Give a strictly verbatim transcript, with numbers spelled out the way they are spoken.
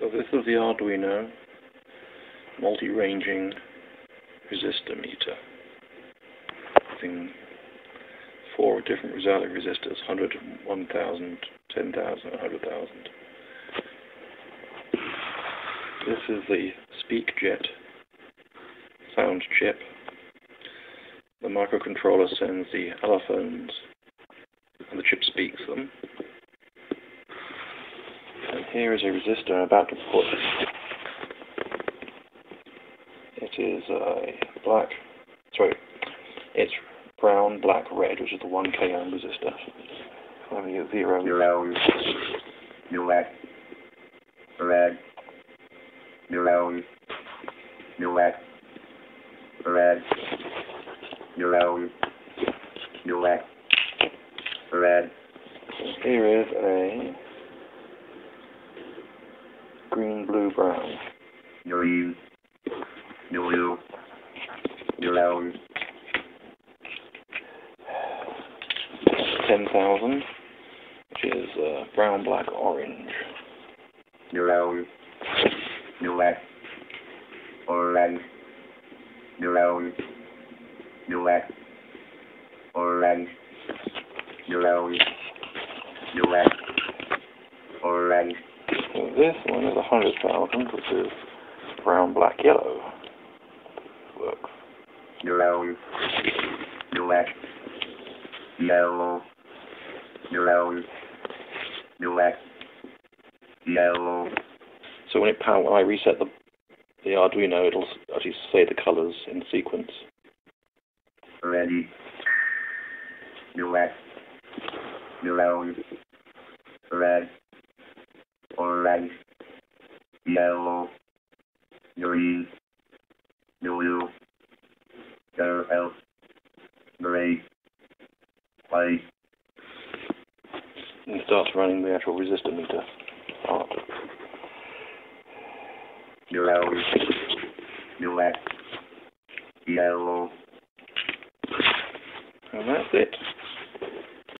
So this is the Arduino multi-ranging resistor meter thing. Four different resistors, one hundred, one thousand, ten thousand, one hundred thousand. This is the Speakjet sound chip. The microcontroller sends the allophones and the chip speaks them. And here is a resistor I'm about to put. It is a black, sorry, it's brown, black, red, which is the one K ohm resistor. Let me get zero. Zero. Zero. Red. Zero. Zero. Red. Zero. Zero. Red. Here is a green, blue, brown. Green. Blue. Zero. ten thousand, which is uh, brown, black, orange. Yellow, yellow, orange, yellow, yellow, orange, yellow, yellow, orange. So this one is one hundred thousand, which is brown, black, yellow. Works. Yellow, yellow, yellow. Yellow, black, yellow. So when it power, when I reset the the Arduino, it'll actually say the colors in sequence. Ready, black, yellow, red, orange, yellow, green, blue, purple, gray, white. And starts running the actual resistor meter. Oh. Yellow, black, yellow. And that's it.